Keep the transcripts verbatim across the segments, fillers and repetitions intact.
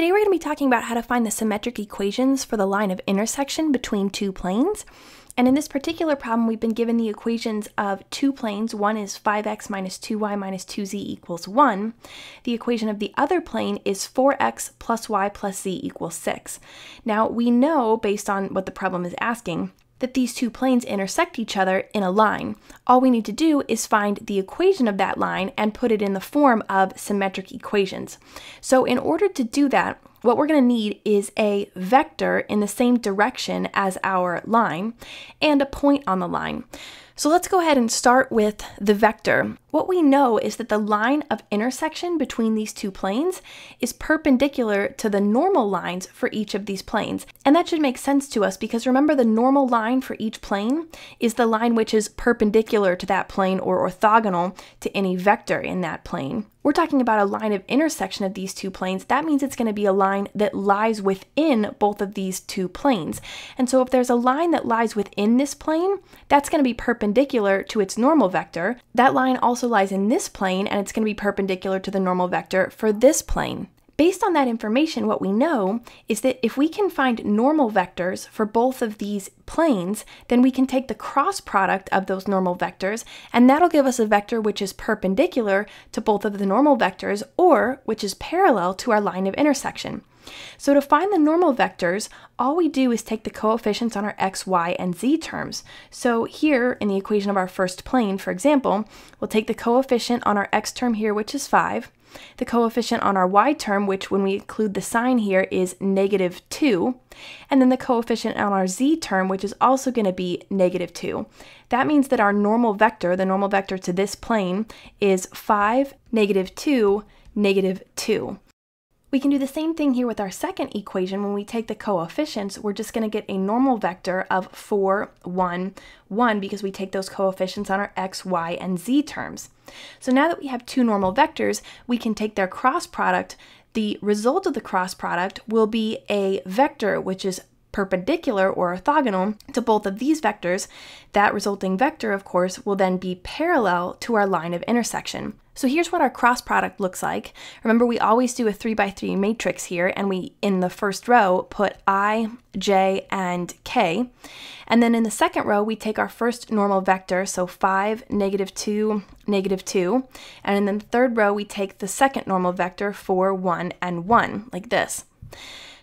Today we're going to be talking about how to find the symmetric equations for the line of intersection between two planes. And in this particular problem, we've been given the equations of two planes. One is five x minus two y minus two z equals one. The equation of the other plane is four x plus y plus z equals six. Now, we know, based on what the problem is asking, that these two planes intersect each other in a line. All we need to do is find the equation of that line and put it in the form of symmetric equations. So in order to do that, what we're going to need is a vector in the same direction as our line and a point on the line. So let's go ahead and start with the vector. What we know is that the line of intersection between these two planes is perpendicular to the normal lines for each of these planes. And that should make sense to us because remember, the normal line for each plane is the line which is perpendicular to that plane or orthogonal to any vector in that plane. We're talking about a line of intersection of these two planes. That means it's going to be a line that lies within both of these two planes. And so if there's a line that lies within this plane, that's going to be perpendicular to its normal vector. That line also lies in this plane, and it's going to be perpendicular to the normal vector for this plane. Based on that information, what we know is that if we can find normal vectors for both of these planes, then we can take the cross product of those normal vectors, and that'll give us a vector which is perpendicular to both of the normal vectors or which is parallel to our line of intersection. So to find the normal vectors, all we do is take the coefficients on our x, y, and z terms. So here in the equation of our first plane, for example, we'll take the coefficient on our x term here, which is five, the coefficient on our y term, which when we include the sign here is negative two, and then the coefficient on our z term, which is also going to be negative two. That means that our normal vector, the normal vector to this plane, is five, negative two, negative two. We can do the same thing here with our second equation. When we take the coefficients, we're just going to get a normal vector of four, one, one, because we take those coefficients on our x, y, and z terms. So now that we have two normal vectors, we can take their cross product. The result of the cross product will be a vector which is perpendicular or orthogonal to both of these vectors. That resulting vector, of course, will then be parallel to our line of intersection. So here's what our cross product looks like. Remember, we always do a three by three matrix here, and we, in the first row, put I, j, and k. And then in the second row, we take our first normal vector, so five, negative two, negative two. And in the third row, we take the second normal vector, four, one, and one, like this.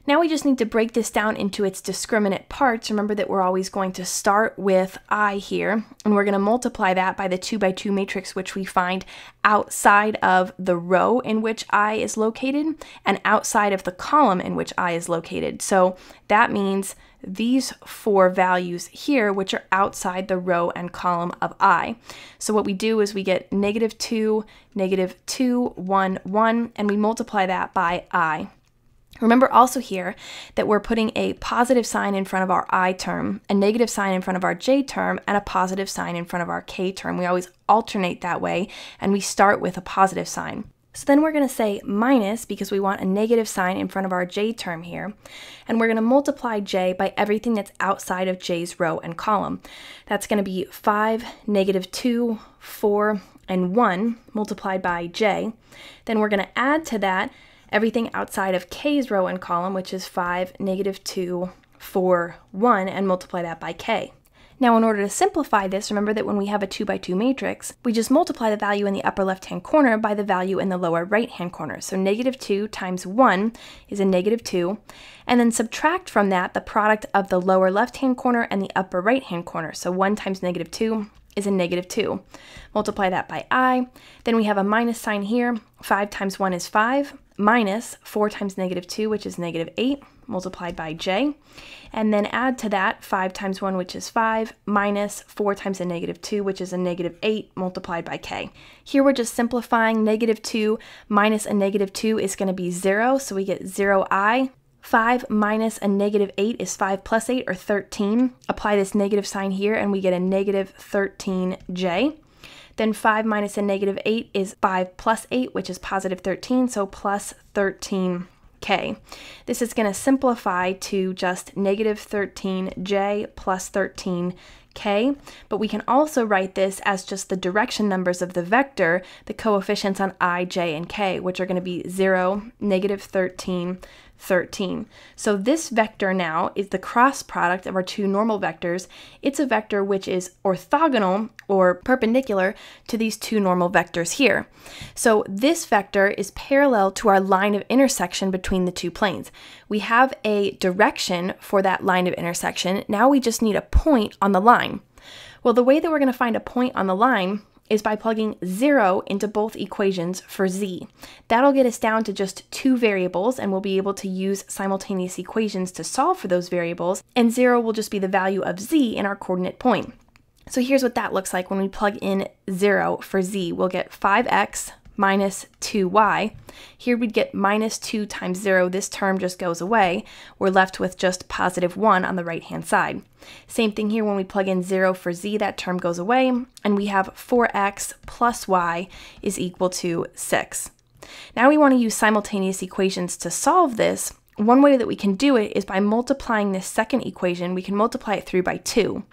Now we just need to break this down into its discriminant parts. Remember that we're always going to start with I here, and we're going to multiply that by the two by two matrix which we find outside of the row in which I is located and outside of the column in which I is located. So that means these four values here, which are outside the row and column of I. So what we do is we get negative two, negative two, one, one, and we multiply that by I. Remember also here that we're putting a positive sign in front of our I term, a negative sign in front of our j term, and a positive sign in front of our k term. We always alternate that way, and we start with a positive sign. So then we're going to say minus because we want a negative sign in front of our j term here, and we're going to multiply j by everything that's outside of j's row and column. That's going to be five, negative two, four, and one multiplied by j. Then we're going to add to that everything outside of k's row and column, which is five, negative two, four, one, and multiply that by k. Now, in order to simplify this, remember that when we have a two by two matrix, we just multiply the value in the upper left-hand corner by the value in the lower right-hand corner. So negative two times one is a negative two, and then subtract from that the product of the lower left-hand corner and the upper right-hand corner. So one times negative two is a negative two. Multiply that by I. Then we have a minus sign here. five times one is five, minus four times negative two, which is negative eight, multiplied by j, and then add to that five times one, which is five, minus four times a negative two, which is a negative eight, multiplied by k. Here we're just simplifying. Negative two minus a negative two is going to be zero, so we get zero i. five minus a negative eight is five plus eight, or thirteen. Apply this negative sign here, and we get a negative thirteen j. Then five minus a negative eight is five plus eight, which is positive thirteen, so plus thirteen k. This is going to simplify to just negative thirteen j plus thirteen k. k, but we can also write this as just the direction numbers of the vector, the coefficients on I, j, and k, which are going to be zero, negative thirteen, thirteen. So this vector now is the cross product of our two normal vectors. It's a vector which is orthogonal or perpendicular to these two normal vectors here. So this vector is parallel to our line of intersection between the two planes. We have a direction for that line of intersection. Now we just need a point on the line. Well, the way that we're going to find a point on the line is by plugging zero into both equations for z. That'll get us down to just two variables, and we'll be able to use simultaneous equations to solve for those variables, and zero will just be the value of z in our coordinate point. So here's what that looks like when we plug in zero for z. We'll get five x minus two y. Here we'd get minus two times zero. This term just goes away. We're left with just positive one on the right-hand side. Same thing here when we plug in zero for z, that term goes away, and we have four x plus y is equal to six. Now we want to use simultaneous equations to solve this. One way that we can do it is by multiplying this second equation. We can multiply it through by two.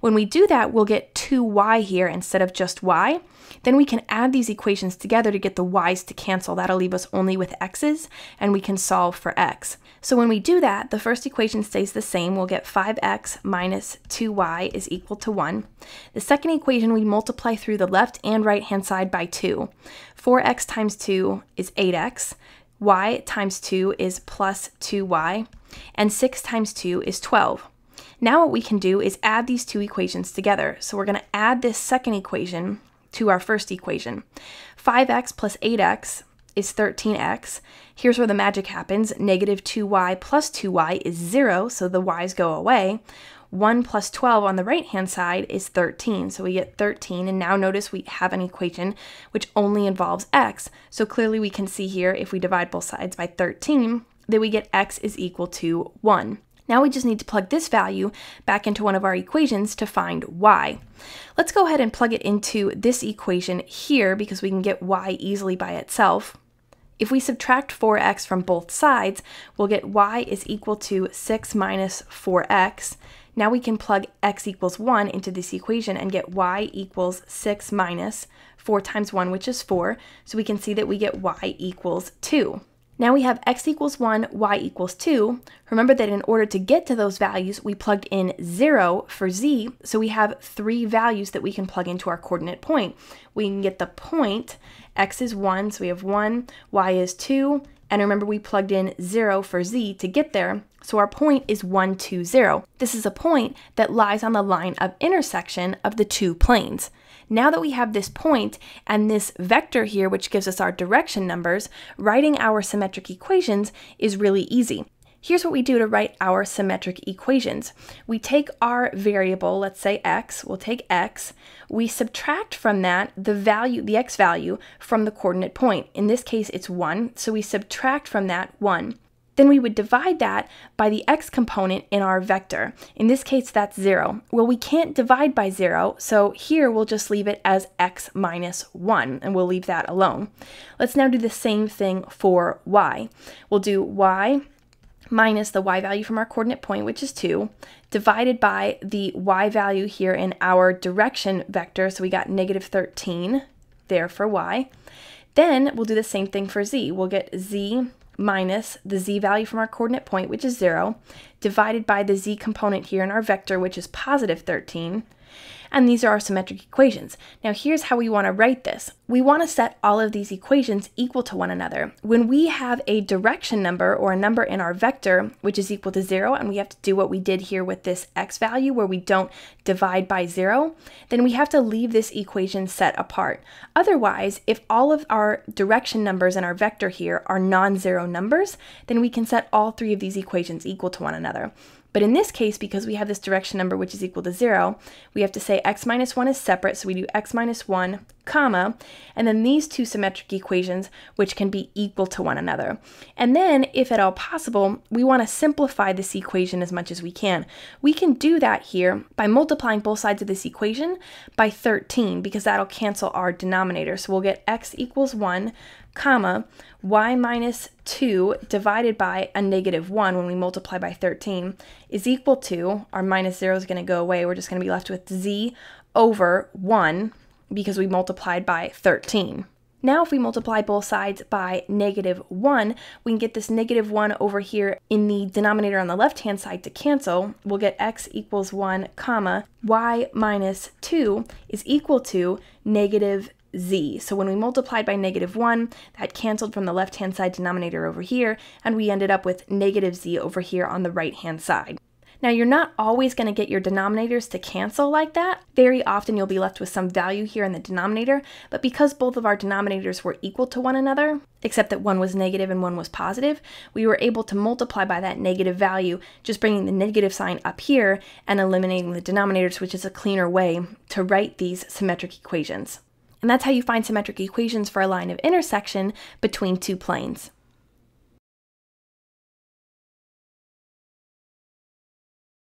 When we do that, we'll get two y here instead of just y. Then we can add these equations together to get the y's to cancel. That'll leave us only with x's, and we can solve for x. So when we do that, the first equation stays the same. We'll get five x minus two y is equal to one. The second equation, we multiply through the left and right-hand side by two. four x times two is eight x. Y times two is plus two y, and six times two is twelve. Now what we can do is add these two equations together. So we're going to add this second equation to our first equation. five x plus eight x is thirteen x. Here's where the magic happens. Negative two y plus two y is zero, so the y's go away. one plus twelve on the right-hand side is thirteen, so we get thirteen, and now notice we have an equation which only involves x, so clearly we can see here if we divide both sides by thirteen, that we get x is equal to one. Now we just need to plug this value back into one of our equations to find y. Let's go ahead and plug it into this equation here because we can get y easily by itself. If we subtract four x from both sides, we'll get y is equal to six minus four x. Now we can plug x equals one into this equation and get y equals six minus four times one, which is four. So we can see that we get y equals two. Now we have x equals one, y equals two. Remember that in order to get to those values, we plugged in zero for z, so we have three values that we can plug into our coordinate point. We can get the point, x is one, so we have one, y is two, and remember we plugged in zero for z to get there, so our point is one, two, zero. This is a point that lies on the line of intersection of the two planes. Now that we have this point and this vector here, which gives us our direction numbers, writing our symmetric equations is really easy. Here's what we do to write our symmetric equations. We take our variable, let's say x, we'll take x, we subtract from that the value, the x value, from the coordinate point. In this case, it's one, so we subtract from that one. Then we would divide that by the x component in our vector. In this case, that's zero. Well, we can't divide by zero, so here we'll just leave it as x minus one, and we'll leave that alone. Let's now do the same thing for y. We'll do y minus the y value from our coordinate point, which is two, divided by the y value here in our direction vector, so we got negative thirteen there for y. Then we'll do the same thing for z. We'll get z minus the z value from our coordinate point, which is zero, divided by the z component here in our vector, which is positive thirteen, and these are our symmetric equations. Now here's how we want to write this. We want to set all of these equations equal to one another. When we have a direction number or a number in our vector which is equal to zero, and we have to do what we did here with this x value where we don't divide by zero, then we have to leave this equation set apart. Otherwise, if all of our direction numbers in our vector here are non-zero numbers, then we can set all three of these equations equal to one another. But in this case, because we have this direction number which is equal to zero, we have to say x minus one is separate, so we do x minus one, comma, and then these two symmetric equations which can be equal to one another. And then, if at all possible, we want to simplify this equation as much as we can. We can do that here by multiplying both sides of this equation by thirteen, because that'll cancel our denominator. So we'll get x equals one comma, y minus two divided by a negative one when we multiply by thirteen is equal to, our minus zero is going to go away, we're just going to be left with z over one because we multiplied by thirteen. Now if we multiply both sides by negative one, we can get this negative one over here in the denominator on the left-hand side to cancel. We'll get x equals one comma y minus two is equal to negative z. So when we multiplied by negative one, that canceled from the left-hand side denominator over here, and we ended up with negative z over here on the right-hand side. Now, you're not always going to get your denominators to cancel like that. Very often you'll be left with some value here in the denominator, but because both of our denominators were equal to one another, except that one was negative and one was positive, we were able to multiply by that negative value, just bringing the negative sign up here and eliminating the denominators, which is a cleaner way to write these symmetric equations. And that's how you find symmetric equations for a line of intersection between two planes.